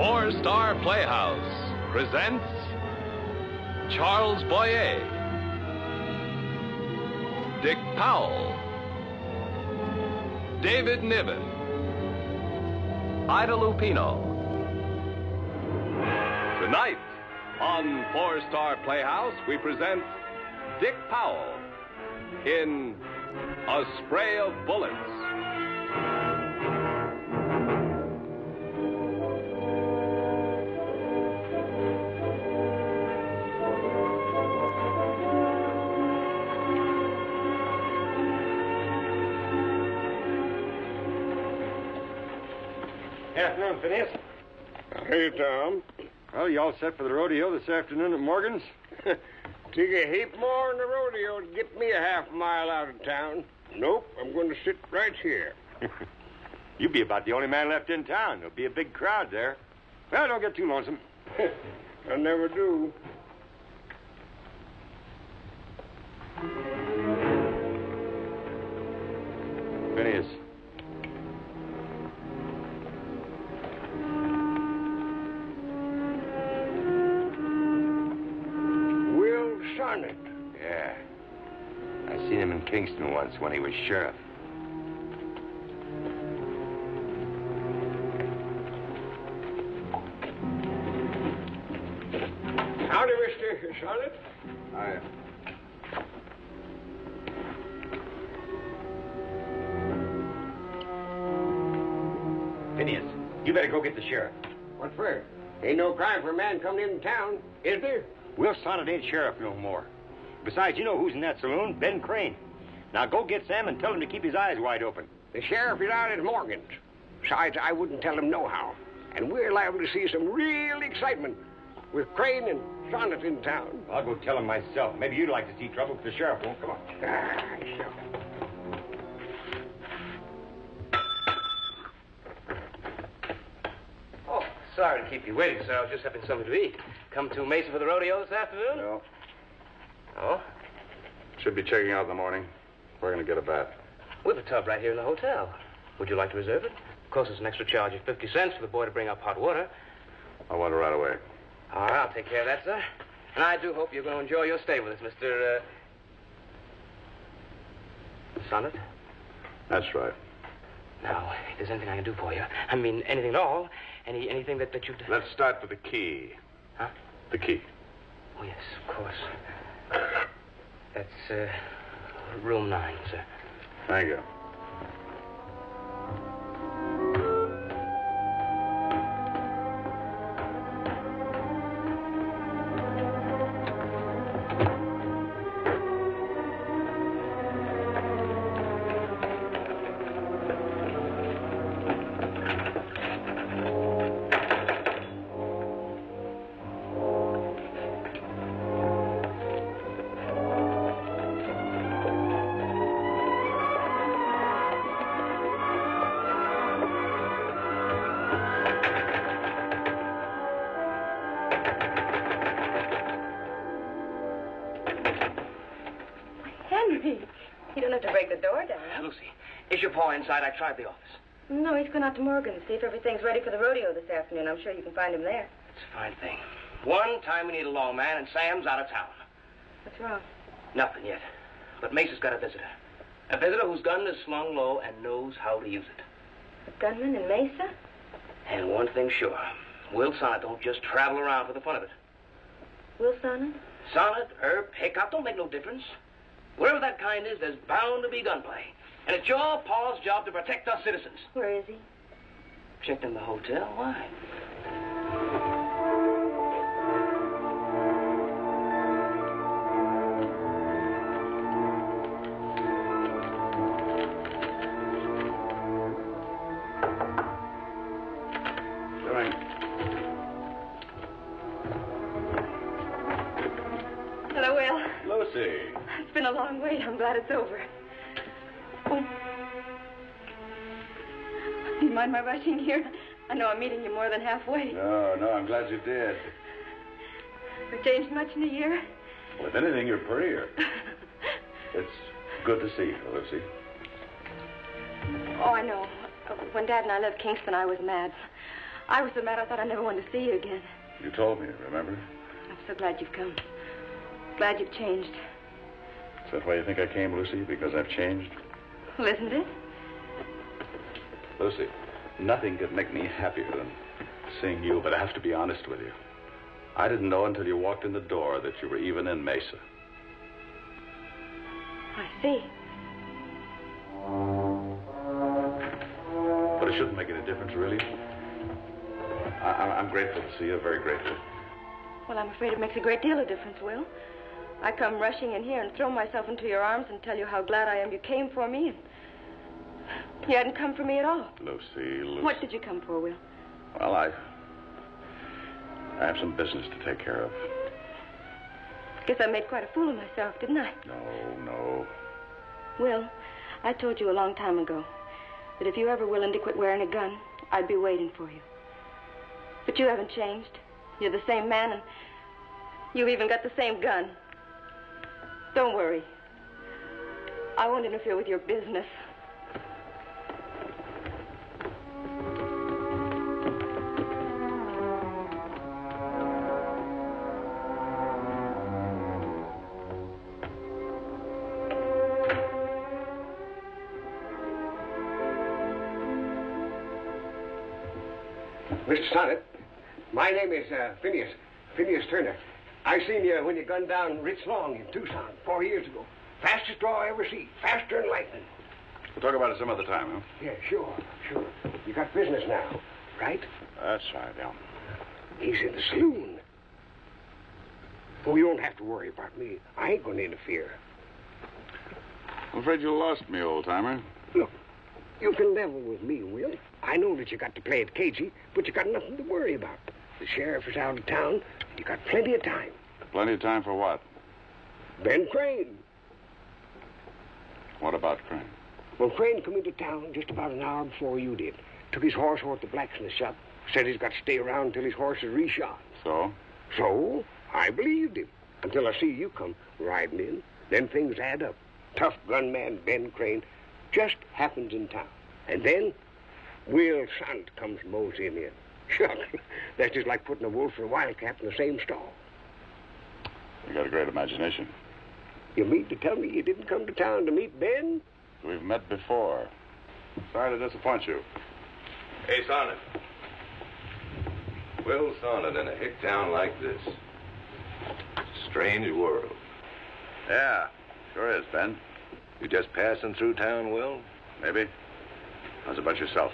Four Star Playhouse presents Charles Boyer, Dick Powell, David Niven, Ida Lupino. Tonight on Four Star Playhouse, we present Dick Powell in A Spray of Bullets. Afternoon, Phineas. Hey, Tom. Well, you all set for the rodeo this afternoon at Morgan's? Take a heap more on the rodeo to get me a half mile out of town. Nope, I'm going to sit right here. You'll be about the only man left in town. There'll be a big crowd there. Well, don't get too lonesome. I never do. Phineas. Yeah. I seen him in Kingston once when he was sheriff. Howdy, Mr. Sonnet. Hi. Phineas, you better go get the sheriff. What for? Ain't no crime for a man coming into town, is there? Will Sonnet ain't sheriff no more. Besides, you know who's in that saloon? Ben Crane. Now go get Sam and tell him to keep his eyes wide open. The sheriff is out at Morgan's. Besides, I wouldn't tell him nohow. And we're liable to see some real excitement with Crane and Sonnet in town. I'll go tell him myself. Maybe you'd like to see trouble, but the sheriff won't come on. Ah, sure. Sorry to keep you waiting, sir. I was just having something to eat. Come to Mesa for the rodeo this afternoon? No. Oh? Should be checking out in the morning. We're going to get a bath. We've a tub right here in the hotel. Would you like to reserve it? Of course, it's an extra charge of 50 cents for the boy to bring up hot water. I want it right away. All right, I'll take care of that, sir. And I do hope you're going to enjoy your stay with us, Mr. Sonnet? That's right. Now, if there's anything I can do for you, I mean anything at all, anything that you've done... Let's start with the key. Huh? The key. Oh, yes, of course. That's room 9, sir. Thank you. Inside, I tried the office. No, he's gone out to Morgan's, see if everything's ready for the rodeo this afternoon. I'm sure you can find him there. It's a fine thing. One time we need a lawman, and Sam's out of town. What's wrong? Nothing yet. But Mesa's got a visitor. A visitor whose gun is slung low and knows how to use it. A gunman in Mesa? And one thing's sure. Will Sonnet don't just travel around for the fun of it. Will Sonnet? Sonnet, hiccup, don't make no difference. Wherever that kind is, there's bound to be gunplay. And it's your pa's job to protect us citizens. Where is he? Checked in the hotel. Why? Hello, Will. Lucy. It's been a long wait. I'm glad it's over. Do you mind my rushing here? I know I'm meeting you more than halfway. No, I'm glad you did. We've changed much in a year. Well, if anything, you're prettier. It's good to see you, Lucy. Oh, I know. When Dad and I left Kingston, I was mad. I was so mad I thought I never wanted to see you again. You told me, remember? I'm so glad you've come. Glad you've changed. Is that why you think I came, Lucy? Because I've changed? Well, isn't it? Lucy, nothing could make me happier than seeing you, but I have to be honest with you. I didn't know until you walked in the door that you were even in Mesa. I see. But it shouldn't make any difference, really. I'm grateful to see you, very grateful. Well, I'm afraid it makes a great deal of difference, Will. I come rushing in here and throw myself into your arms and tell you how glad I am you came for me. You hadn't come for me at all. Lucy, Lucy. What did you come for, Will? Well, I have some business to take care of. Guess I made quite a fool of myself, didn't I? No, no. Will, I told you a long time ago that if you ever were willing to quit wearing a gun, I'd be waiting for you. But you haven't changed. You're the same man, and you've even got the same gun. Don't worry. I won't interfere with your business. Mr. Sonnet, my name is Phineas Turner. I seen you when you gunned down Ritz Long in Tucson 4 years ago. Fastest draw I ever see, faster than lightning. We'll talk about it some other time, huh? Yeah, sure, sure. You got business now, right? That's right, Al. He's in the saloon. Oh, you don't have to worry about me. I ain't going to interfere. I'm afraid you lost me, old-timer. Look, you can level with me, Will. I know that you got to play it cagey, but you got nothing to worry about. The sheriff is out of town. You got plenty of time. Plenty of time for what? Ben Crane. What about Crane? Well, Crane come into town just about an hour before you did. Took his horse over to the blacksmith shop. Said he's got to stay around till his horse is reshod. So? So, I believed him. Until I see you come riding in. Then things add up. Tough gunman Ben Crane just happens in town. And then Will Sunt comes moseying in. Shucks, that's just like putting a wolf and a wildcat in the same stall. You got a great imagination. You mean to tell me you didn't come to town to meet Ben? We've met before. Sorry to disappoint you. Hey, Sonnet. Will Sonnet in a hick town like this. It's a strange world. Yeah, sure is, Ben. You just passing through town, Will? Maybe. How's about yourself?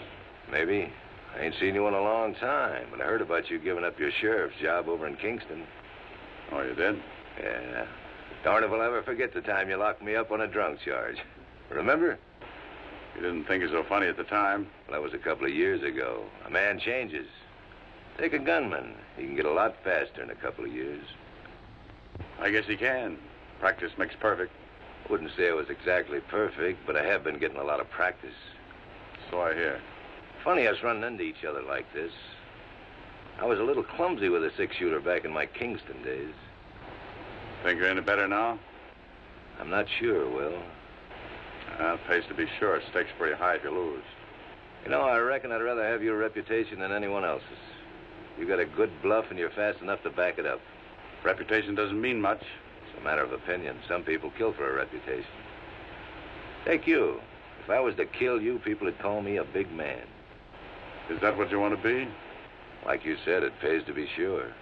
Maybe. I ain't seen you in a long time, and I heard about you giving up your sheriff's job over in Kingston. Oh, you did? Yeah. Darn if I'll ever forget the time you locked me up on a drunk charge. Remember? You didn't think it so funny at the time. Well, that was a couple of years ago. A man changes. Take a gunman. He can get a lot faster in a couple of years. I guess he can. Practice makes perfect. I wouldn't say I was exactly perfect, but I have been getting a lot of practice. So I hear. Funny us running into each other like this. I was a little clumsy with a six-shooter back in my Kingston days. Think you're any better now? I'm not sure, Will. It pays to be sure. Stakes pretty high if you lose. You know, I reckon I'd rather have your reputation than anyone else's. You've got a good bluff and you're fast enough to back it up. Reputation doesn't mean much. It's a matter of opinion. Some people kill for a reputation. Take you. If I was to kill you, people would call me a big man. Is that what you want to be? Like you said, it pays to be sure.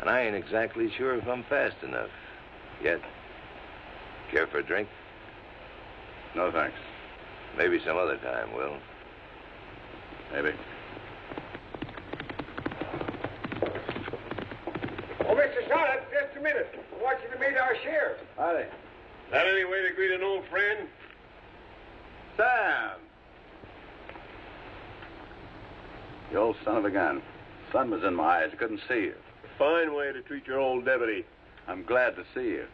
And I ain't exactly sure if I'm fast enough yet. Care for a drink? No, thanks. Maybe some other time, Will. Maybe. Oh, Mr. Sonnet, just a minute. I want you to meet our sheriff. Howdy. Is that any way to greet an old friend? Sam! You old son of a gun. Sun was in my eyes. I couldn't see you. Fine way to treat your old deputy. I'm glad to see you.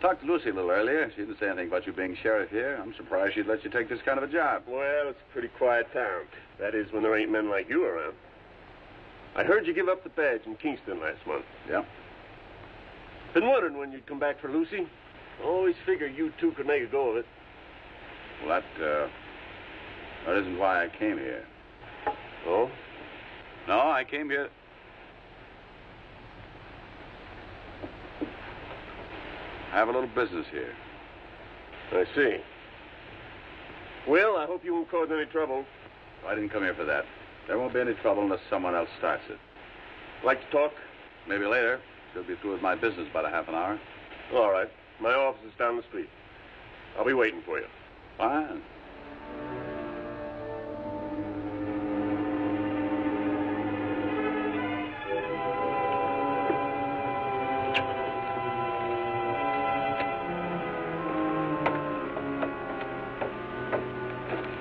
Talked to Lucy a little earlier. She didn't say anything about you being sheriff here. I'm surprised she'd let you take this kind of a job. Well, it's a pretty quiet town. That is, when there ain't men like you around. I heard you give up the badge in Kingston last month. Yeah. Been wondering when you'd come back for Lucy. Always figured you two could make a go of it. Well, that isn't why I came here. Oh? No, I came here. I have a little business here. I see. Well, I hope you won't cause any trouble. I didn't come here for that. There won't be any trouble unless someone else starts it. Like to talk? Maybe later. She'll be through with my business about a half an hour. All right. My office is down the street. I'll be waiting for you. Fine.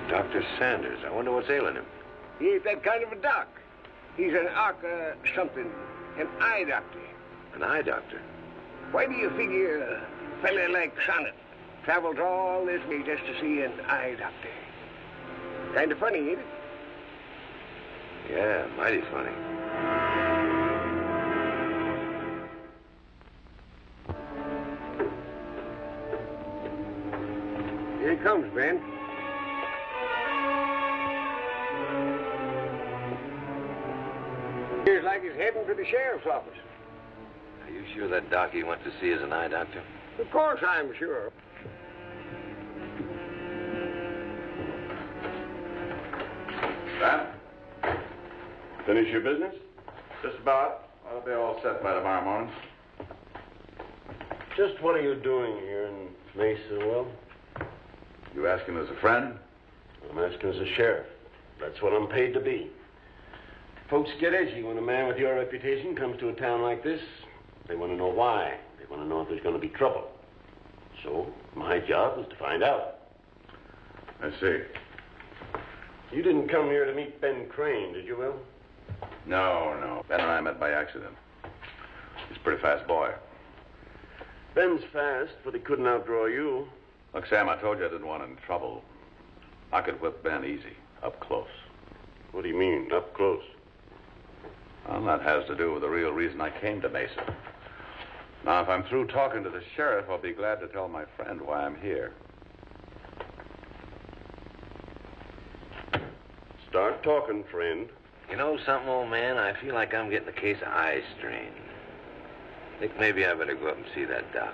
Dr. Sanders, I wonder what's ailing him. He ain't that kind of a doc. He's an something, an eye doctor. An eye doctor? Why do you figure a fella like Sonnet travels all this way just to see an eye doctor? Kind of funny, ain't it? Yeah, mighty funny. Here he comes, Ben. He's like he's heading for the sheriff's office. Are you sure that doc he went to see is an eye doctor? Of course I'm sure. Pat, finish your business? Just about. I'll be all set by tomorrow morning. Just what are you doing here in Mesa, Will? You asking as a friend? I'm asking as a sheriff. That's what I'm paid to be. Folks get edgy when a man with your reputation comes to a town like this. They want to know why. They want to know if there's going to be trouble. So, my job is to find out. I see. You didn't come here to meet Ben Crane, did you, Will? No. Ben and I met by accident. He's a pretty fast boy. Ben's fast, but he couldn't outdraw you. Look, Sam, I told you I didn't want any trouble. I could whip Ben easy, up close. What do you mean, up close? Well, that has to do with the real reason I came to Mesa. Now, if I'm through talking to the sheriff, I'll be glad to tell my friend why I'm here. Start talking, friend. You know something, old man? I feel like I'm getting a case of eye strain. I think maybe I better go up and see that doc.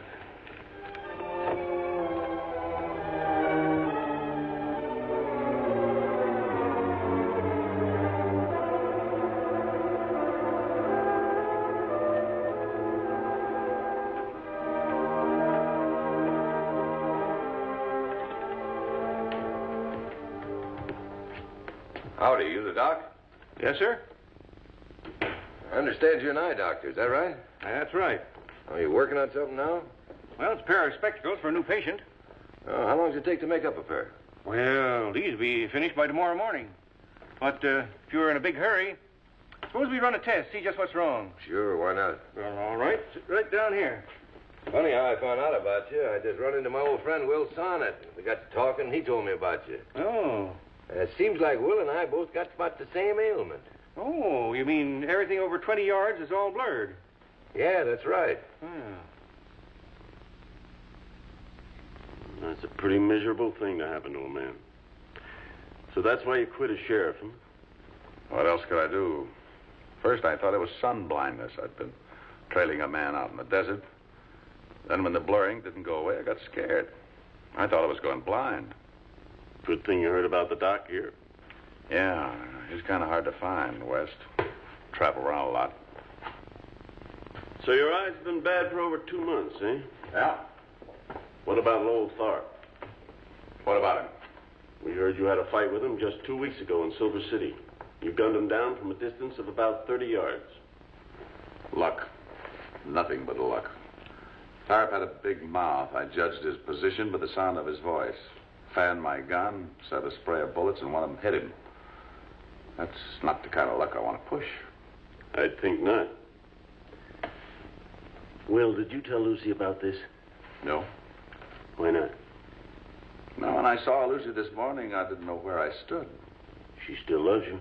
Howdy, you the doc? Yes, sir. I understand you're an eye doctor, is that right? That's right. Are you working on something now? Well, it's a pair of spectacles for a new patient. Oh, how long does it take to make up a pair? Well, these will be finished by tomorrow morning. But if you're in a big hurry, suppose we run a test, see just what's wrong. Sure, why not? Well, all right. Sit right down here. Funny how I found out about you. I just run into my old friend, Will Sonnet. We got to talking, and he told me about you. Oh. It seems like Will and I both got about the same ailment. Oh, you mean everything over 20 yards is all blurred? Yeah, that's right. Yeah. That's a pretty miserable thing to happen to a man. So that's why you quit as sheriff, huh? What else could I do? First, I thought it was sun blindness. I'd been trailing a man out in the desert. Then when the blurring didn't go away, I got scared. I thought I was going blind. Good thing you heard about the doc here. Yeah, he's kind of hard to find, West. Travel around a lot. So your eyes have been bad for over 2 months, eh? Yeah. What about old Tharp? What about him? We heard you had a fight with him just 2 weeks ago in Silver City. You gunned him down from a distance of about 30 yards. Luck. Nothing but luck. Tharp had a big mouth. I judged his position by the sound of his voice. Fanned my gun, set a spray of bullets, and one of them hit him. That's not the kind of luck I want to push. I think not. Will, did you tell Lucy about this? No. Why not? No, when I saw Lucy this morning, I didn't know where I stood. She still loves you.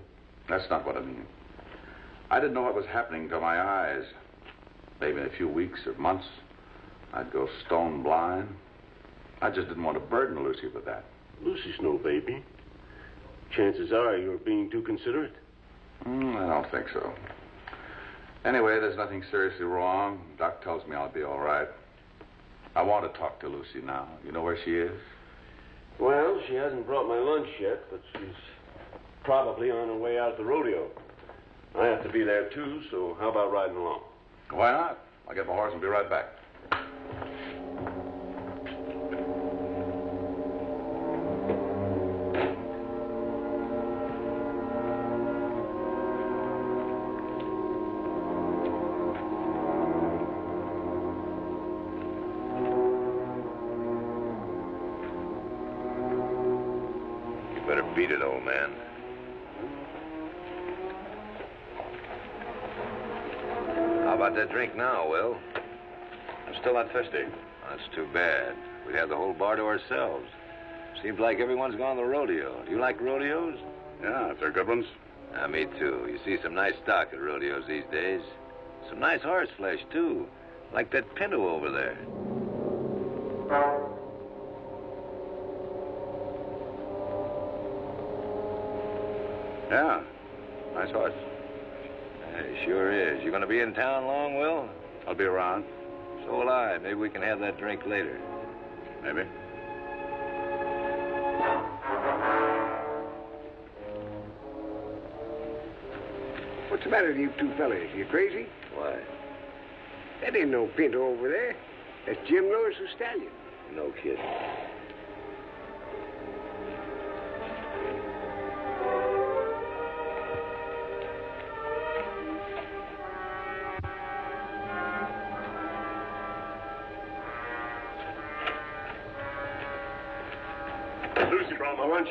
That's not what I mean. I didn't know what was happening to my eyes. Maybe in a few weeks or months, I'd go stone blind. I just didn't want to burden Lucy with that. Lucy's no baby. Chances are you're being too considerate. I don't think so. Anyway, there's nothing seriously wrong. Doc tells me I'll be all right. I want to talk to Lucy now. You know where she is? Well, she hasn't brought my lunch yet, but she's probably on her way out to the rodeo. I have to be there, too, so how about riding along? Why not? I'll get my horse and be right back. Beat it, old man. How about that drink now, Will? I'm still not thirsty. That's too bad. We had the whole bar to ourselves. Seems like everyone's gone to the rodeo. Do you like rodeos? Yeah, if they're good ones. Yeah, me too. You see some nice stock at rodeos these days. Some nice horse flesh, too. Like that pinto over there. Yeah, nice horse. It sure is. You gonna be in town long, Will? I'll be around. So will I. Maybe we can have that drink later. Maybe. What's the matter with you two fellas? You crazy? Why? That ain't no pinto over there. That's Jim Lewis's stallion. No kidding.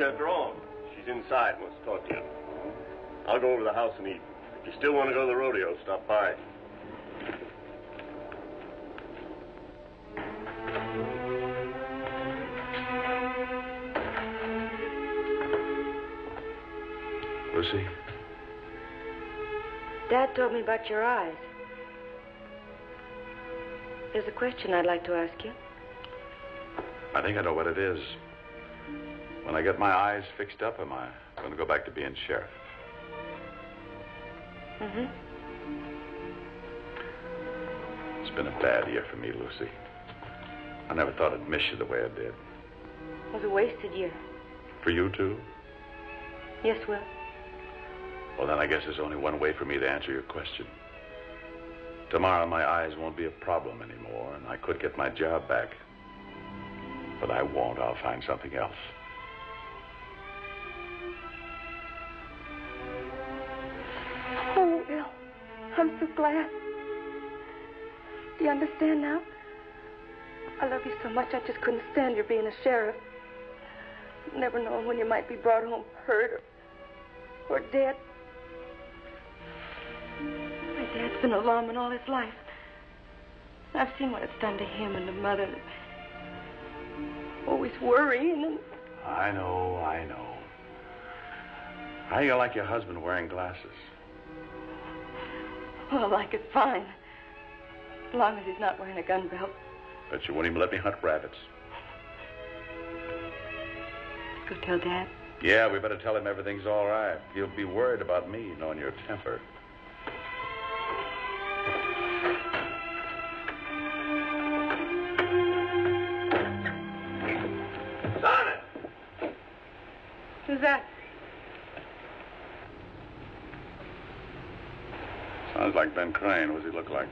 After all, she's inside. Wants to talk to you. I'll go over to the house and eat. If you still want to go to the rodeo, stop by. Lucy? Dad told me about your eyes. There's a question I'd like to ask you. I think I know what it is. When I get my eyes fixed up, am I going to go back to being sheriff? Mm-hmm. It's been a bad year for me, Lucy. I never thought I'd miss you the way I did. It was a wasted year. For you, too? Yes, Will. Well, then I guess there's only one way for me to answer your question. Tomorrow, my eyes won't be a problem anymore, and I could get my job back. But I won't. I'll find something else. I'm so glad. Do you understand now? I love you so much, I just couldn't stand your being a sheriff. Never knowing when you might be brought home hurt or dead. My dad's been a lawman all his life. I've seen what it's done to him and to Mother. Always worrying and... I know, I know. How do you like your husband wearing glasses? Well, I like it fine. As long as he's not wearing a gun belt. Bet you won't even let me hunt rabbits. Go tell Dad. Yeah, we better tell him everything's all right. He'll be worried about me knowing your temper. Sonnet! Who's that? Sounds like Ben Crane. What does he look like?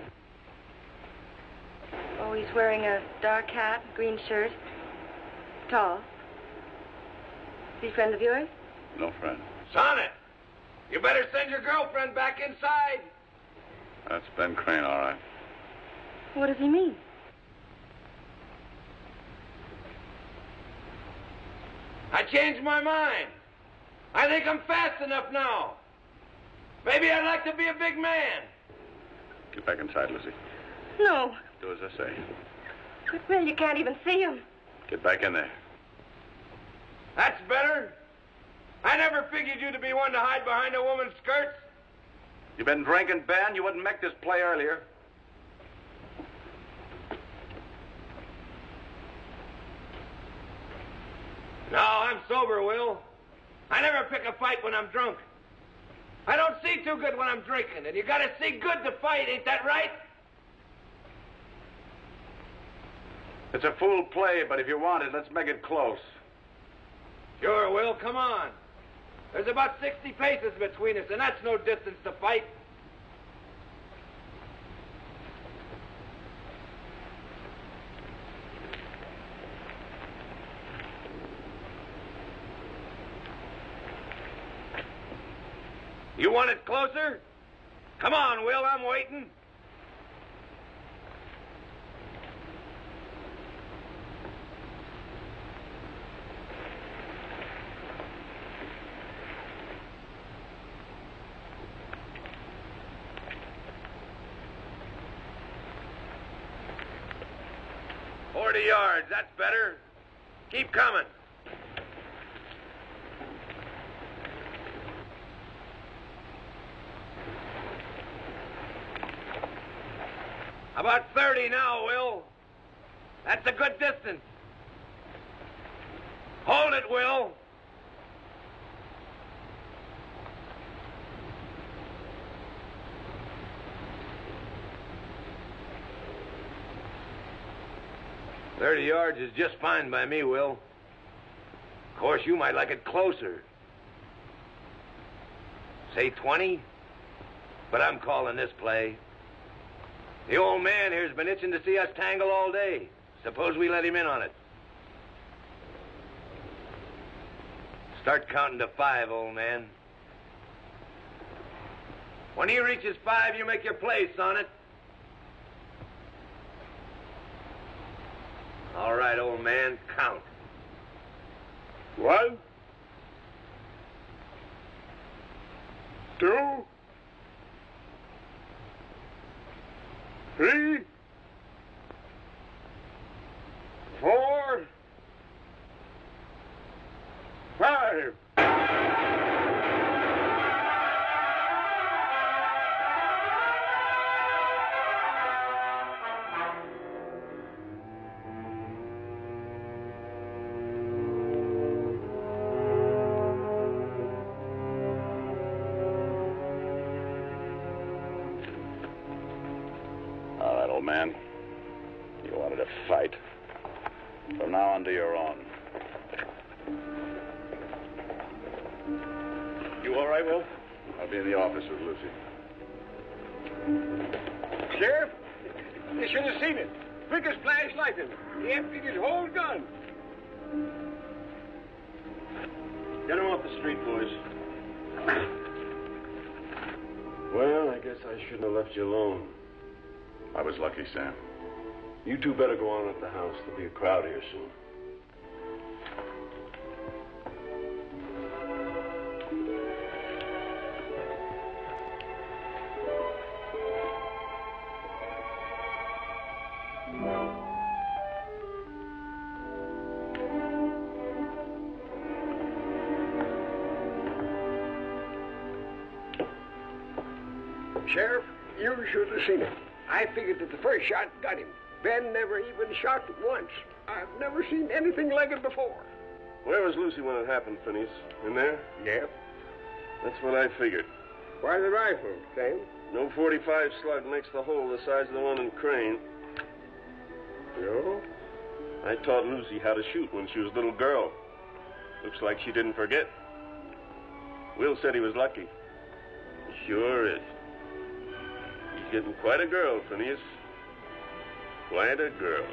Oh, he's wearing a dark hat, green shirt. Tall. Is he a friend of yours? No friend. Sonnet! You better send your girlfriend back inside. That's Ben Crane, all right. What does he mean? I changed my mind. I think I'm fast enough now. Maybe I'd like to be a big man. Get back inside, Lucy. No. Do as I say. But, Will, you can't even see him. Get back in there. That's better. I never figured you to be one to hide behind a woman's skirts. You've been drinking, Ben. You wouldn't make this play earlier. No, I'm sober, Will. I never pick a fight when I'm drunk. I don't see too good when I'm drinking, and you gotta see good to fight, ain't that right? It's a fool play, but if you want it, let's make it close. Sure, Will, come on. There's about 60 paces between us, and that's no distance to fight. You want it closer? Come on, Will, I'm waiting. Yards, that's better. Keep coming. About 30 now, Will. That's a good distance. Hold it, Will. $30 yards is just fine by me, Will. Of course, you might like it closer. Say 20? But I'm calling this play. The old man here's been itching to see us tangle all day. Suppose we let him in on it. Start counting to 5, old man. When he reaches 5, you make your play, Sonnet. All right, old man, count. 1, 2, 3, 4, 5. Sam. You two better go on at the house. There'll be a crowd here soon. Sheriff, you should have seen it. I figured that the first shot got him. Ben never even shot once. I've never seen anything like it before. Where was Lucy when it happened, Phineas? In there? Yep. That's what I figured. Why the rifle, Sam? No 45 slug makes the hole the size of the one in Crane. No? I taught Lucy how to shoot when she was a little girl. Looks like she didn't forget. Will said he was lucky. Sure is. Getting quite a girl, Phineas. Quite a girl.